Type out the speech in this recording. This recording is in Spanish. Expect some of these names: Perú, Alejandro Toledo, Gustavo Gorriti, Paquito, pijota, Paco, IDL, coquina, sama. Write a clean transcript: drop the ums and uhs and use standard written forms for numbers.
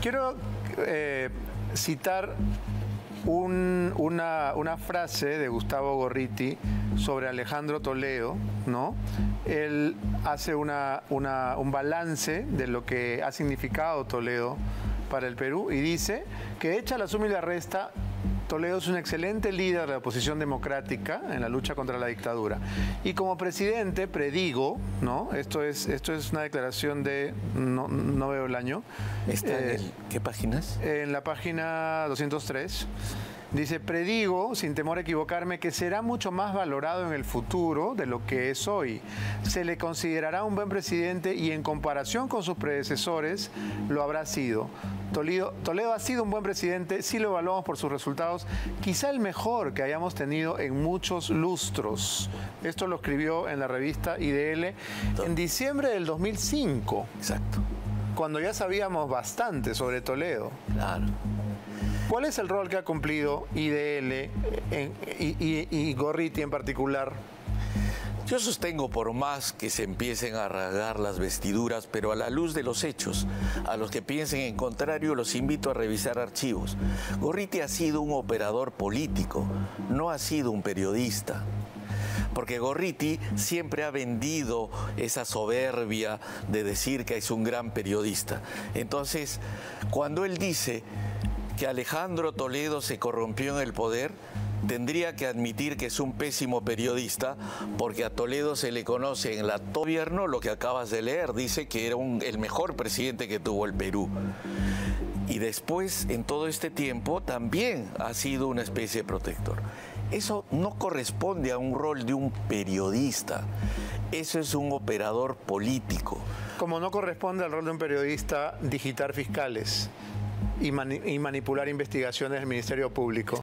Quiero citar una frase de Gustavo Gorriti sobre Alejandro Toledo, ¿no? Él hace un balance de lo que ha significado Toledo para el Perú y dice que, hecha la suma y la resta, Toledo es un excelente líder de la oposición democrática en la lucha contra la dictadura. Y como presidente, predigo, ¿no? Esto es una declaración de... No veo el año. ¿Está en qué páginas? En la página 203. Dice, predigo, sin temor a equivocarme, que será mucho más valorado en el futuro de lo que es hoy. Se le considerará un buen presidente y, en comparación con sus predecesores, lo habrá sido. Toledo ha sido un buen presidente, sí lo evaluamos por sus resultados, quizá el mejor que hayamos tenido en muchos lustros. Esto lo escribió en la revista IDL en diciembre del 2005. Exacto. Cuando ya sabíamos bastante sobre Toledo. Claro. ¿Cuál es el rol que ha cumplido IDL y Gorriti en particular? Yo sostengo, por más que se empiecen a rasgar las vestiduras, pero a la luz de los hechos, a los que piensen en contrario los invito a revisar archivos. Gorriti ha sido un operador político, no ha sido un periodista. Porque Gorriti siempre ha vendido esa soberbia de decir que es un gran periodista. Entonces, cuando él dice que Alejandro Toledo se corrompió en el poder, tendría que admitir que es un pésimo periodista, porque a Toledo se le conoce en el gobierno lo que acabas de leer. Dice que era el mejor presidente que tuvo el Perú. Y después, en todo este tiempo, también ha sido una especie de protector. Eso no corresponde a un rol de un periodista. Eso es un operador político. Como no corresponde al rol de un periodista digitar fiscales y manipular investigaciones del Ministerio Público.